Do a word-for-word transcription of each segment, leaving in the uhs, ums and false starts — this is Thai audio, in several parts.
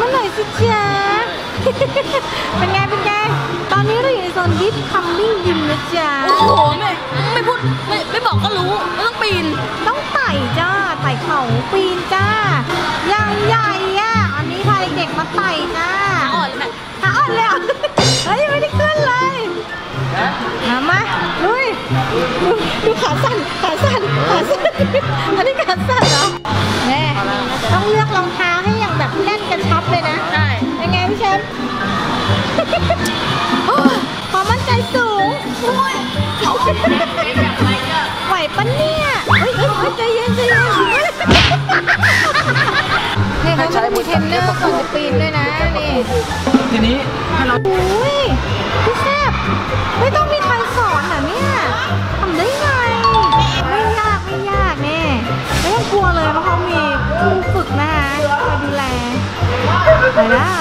มาหน่อยสิจ๊ะเป็นไงเป็นไงตอนนี้เราอยู่ในโซนดิฟคัมมิ่งยิมนะจ๊ะโอ้โหไม่ไม่พูดไม่ไม่บอกก็รู้ไม่ต้องปีนต้องไต่จ้าไต่เขาปีนจ้ายังใหญ่อ่ะอันนี้พาเด็กๆมาไต่จ้าขาอ่อนเลยนะขาอ่อนเลยเฮ้ยไม่ได้ขึ้นเลยมาลุยดูขาสั่นขาสั่นขาสั่นอันนี้ขาสั่นเหรอแม่ต้องเลือกรองเท้าให้อย่างแบบแน่นกระชับเลยนะใช่ยังไงพี่เชฟพอมั่นใจสูงไหวปะเนี่ยเฮ้ยเฮ้ยใจเย็นใจเย็นให้เขามีเทรนเนอร์ก่อนจะปีนด้วยนะนี่ทีนี้ให้เราอุ้ยพี่เชฟไม่ต้องมีใครสอนเหรอเนี่ยทำได้ไงไม่ยากไม่ยากแน่ไม่ต้องกลัวเลยเพราะเขามีผู้ฝึกนะคะคอยดูแลไปแล้ว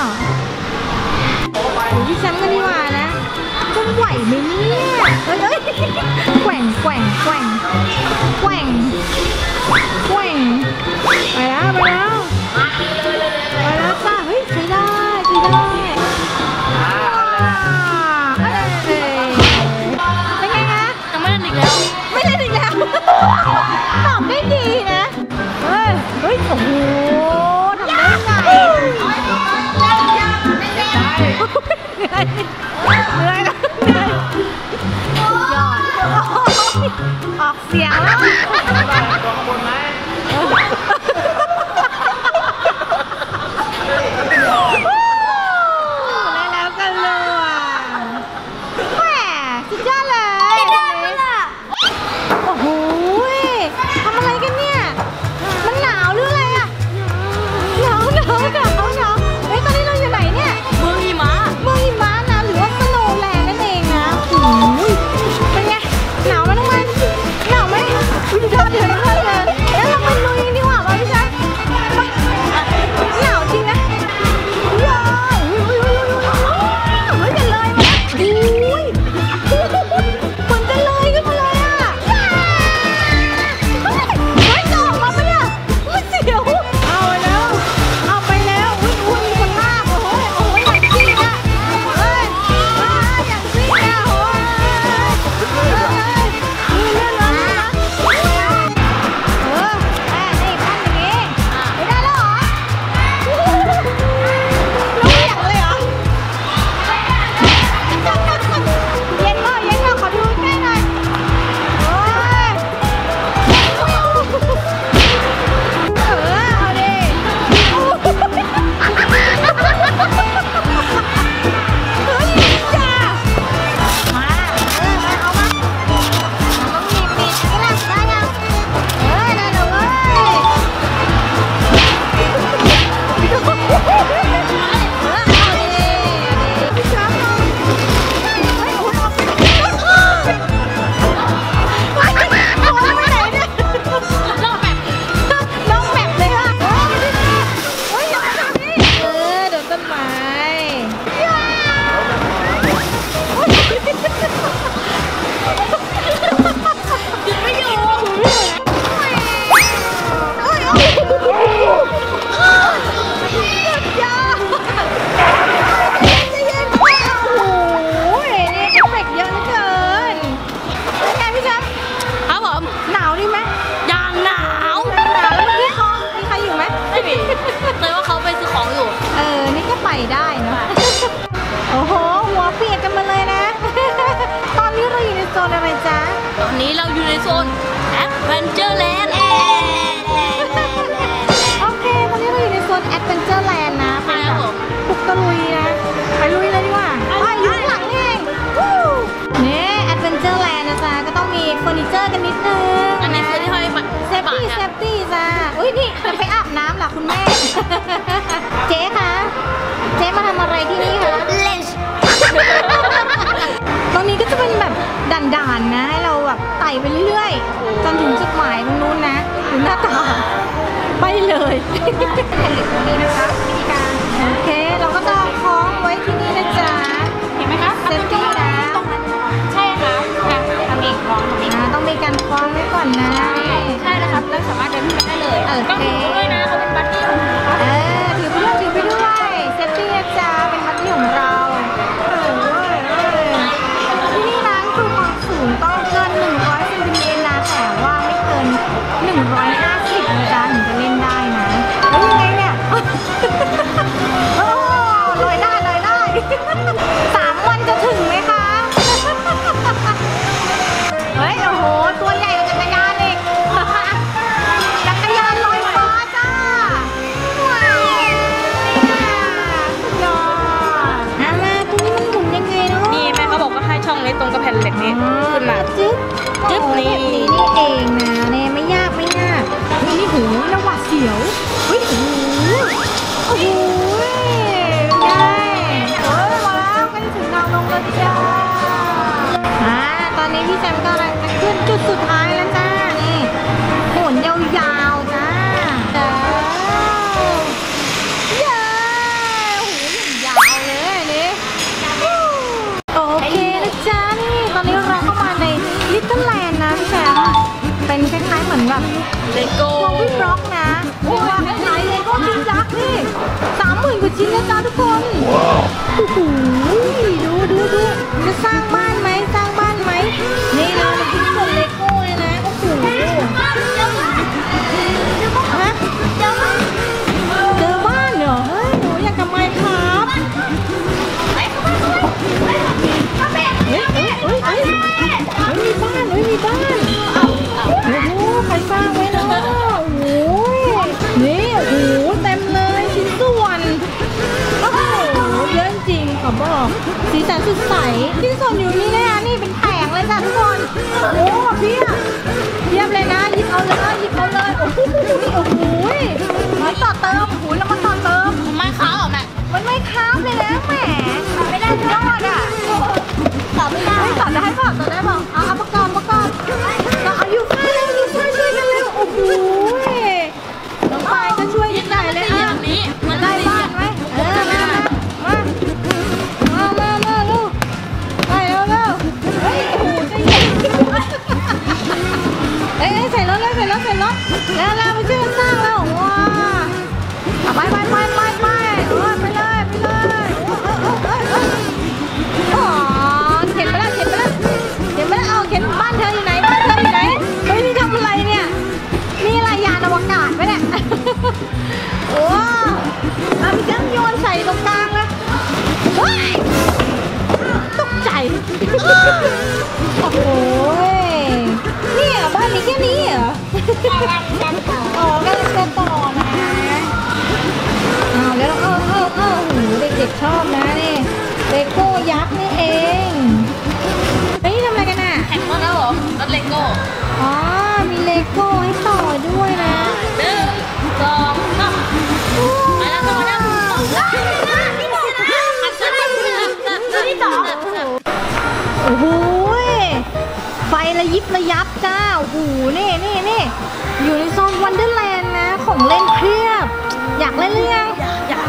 ที่ฉันกันดีกว่านะจะไหวไหมเนี่ยเฮ้ยแกว่งแกว่งแกว่งแกว่งแกว่งไปแล้วไปแล้วไปแล้วจ้าเฮ้ยใช้ได้ใช้ได้ตอบได้ดีนะเฮ้ยเฮ้ยโอ้โหทำได้ไงเหนื่อยเหนื่อยออกเสียงแล้วแล้วกันเลยแหมสุดยอดเลยโอ้โหAdventureland โอเคตอนนี้เราอยู่ในโซน Adventureland นะไปแบบปุกตะลุยนะไปลุยเลยดีกว่าไปอยู่หลังนี่เนี่ย Adventureland นะจ๊ะก็ต้องมีเฟอร์นิเจอร์กันนิดนึงอันนี้คือที่ให้เซฟตี้เซฟตี้จ้าอุ้ยนี่จะไปอาบน้ำหรอคุณแม่เจ๊คะเจ๊มาทำอะไรที่นี่คะเลนตรงนี้ก็จะเป็นแบบด่านๆนะให้เราแบบไต่ไปเรื่อยๆจนถึงจุดหมายตรงนู้นนะถึงหน้าต่างไปเลยแผ่นเหล็กตรงนี้นะคะวิธีการโอเคเราก็จะคล้องไว้ที่นี่นะจ๊ะเห็นไหมคะเซฟตี้นะใช่ค่ะทำเองคล้องนะต้องมีการคล้องไว้ก่อนนะใช่แล้วครับเราสามารถเดินขึ้นไปได้เลยต้องถือไปด้วยนะเขาเป็นบัตตี้เออถือไปด้วยถือไปด้วย นี้ขึ้นมาจึ๊บจึ๊บนี่นี่เองนะนี่ไม่ยากไม่ยากนี่หูน้ำหวานเสียวเฮ้ยหูโอ้โหได้เออว้าวก็ถึงทางลงแล้วจ้าอ่าตอนนี้พี่แซมก็กำลังจะขึ้นจุดสุดท้ายแล้วจ้านี่โหนยาวๆจ้าจ้าแบบเลโก้เราวิ่งบล็อกนะวิ่งบล็อกไหนเลโก้ชิ้นยักษ์นี่สามหมื่นกว่าชิ้นนะจ๊ะทุกคนโอ้โหดูดูดูจะสร้างบ้านไหมสร้างบ้านไหมนี่เราเป็นชิ้นส่วนเลโก้เลยนะโอ้โหฮะเจอบ้านเหรอเฮ้ยหนูอยากทำไมครับเฮ้ยเฮ้ยเฮ้ยเฮ้ยมีบ้านเฮ้ยมีบ้านใครสร้างไว้เนาะโอ้ยนี่โอ้โหเต็มเลยชิ้นส่วนโอ้โหเยอะจริงขอบอกสีสันสดใสชิ้นส่วนอยู่นี่เลยนะนี่เป็นแผงเลยจ้ะทุกคนโอ้เพียบเพียบเลยนะหยิบเอาเลยหยิบเอาเลยโอ้โหโอ้โหมันต่อเติมหูแล้วมันต่อเติมมันค้าหรอแม่มันไม่ค้าเลยนะแหมไม่ได้รอดอ่ะต่อไม่ได้ต่อได้เปล่าต่อได้เปล่าเอาเอาประกอบประกอบต่อเอาอยู่ข้างเร็วอยู่ช่วยช่วยกันเร็วโอ้โหน้องปายก็ช่วยนิดหน่อยเลยอ่ะมันได้บ้านไหมเออมามามามามาลูกไปเร็วเร็วเฮ้ยโอ้โหใจเย็นเอ้ยใส่รถเลยใส่รถใส่รถแล้วเราไปช่วยสร้างแล้วว้าไปไปไปไปไปไปเลยไปเลยอ๋อเข็นไปแล้วเข็นไปแล้วเข็นไปแล้วเอาเข็นบ้านเธออยู่ไหนบ้านเธออยู่ไหนเฮ้ยนี่ทำอะไรเนี่ยนี่อะไรยานอวกาศไหมเนี่ยโอ้เอาพี่จังโยนใส่ตรงกลางนะว้ายตกใจโอ้โหเนี่ยบ้านนี้แค่นี้เหรอกำลังจะต่ออ๋อกำลังจะต่อนะอ้าวแล้วเออเออเออหูเด็กๆชอบนะนี่เลโก้ยักษ์นี่เองเฮ้ยทำอะไรกันอ่ะแข่งรถแล้วเหรอรถเลโก้อ๋อมีเลโก้ให้ต่อด้วยนะหนึ่งสองสามไปแล้วก็มาดั้งนี่ต่อนะนี่ต่อโอ้โหไฟระยิบระยับจ้าโอ้โหนี่นี่นี่อยู่ในโซนวันเดอร์แลนด์นะของเล่นเพียบอยากเล่นหรือยังอยาก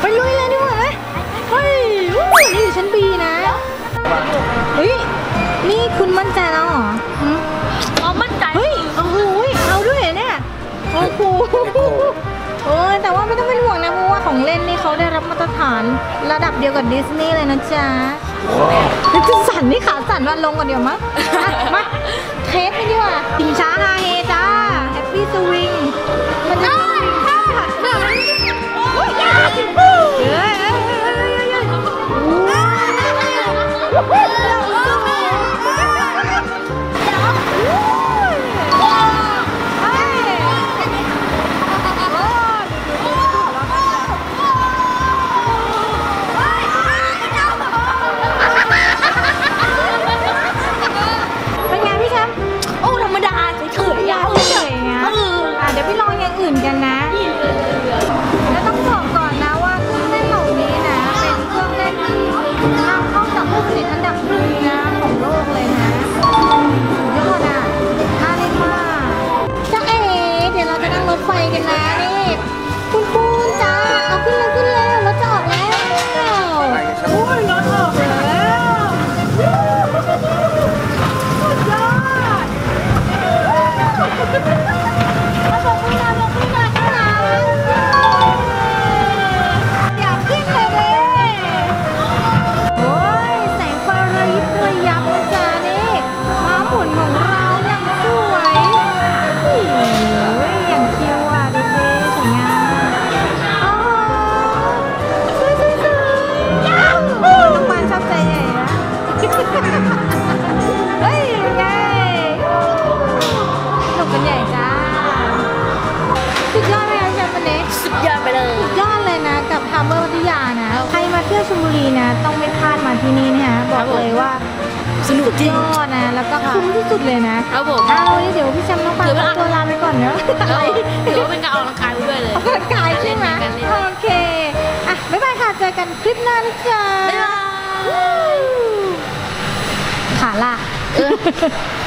ไปลุยเลยดีกว่าไหมเฮ้ยนี่อยู่ชั้นบีนะเฮ้ยนี่คุณมั่นใจแล้วเหรออ๋อมั่นใจเฮ้ยโอ้โหเอาด้วยเนี่ยโอ้โหเออแต่ว่าไม่ต้องเป็นห่วงนะเพราะว่าของเล่นนี่เขาได้รับมาตรฐานระดับเดียวกับดิสนีย์เลยนะจ๊ะแล้วจะสั่นนี่ขาสั่นว่าลงก่อนเดี๋ยวมั้ยมาเทสไปดีกว่าชิงช้าฮาเฮจ้าแฮปปี้สวิงมันได้ค่ะโอ้ยเฮ้ย สนุกจริงนะแล้วก็คุ้มที่สุดเลยนะครับผมเอาเลยเดี๋ยวพี่แซมต้องไปตัวลาไปก่อนเนาะถือว่าเป็นการออกกำลังกายด้วยเลยออกกำลังกายใช่ไหมโอเคอ่ะบ๊ายบายค่ะเจอกันคลิปหน้านะจ๊ะขาล่ะ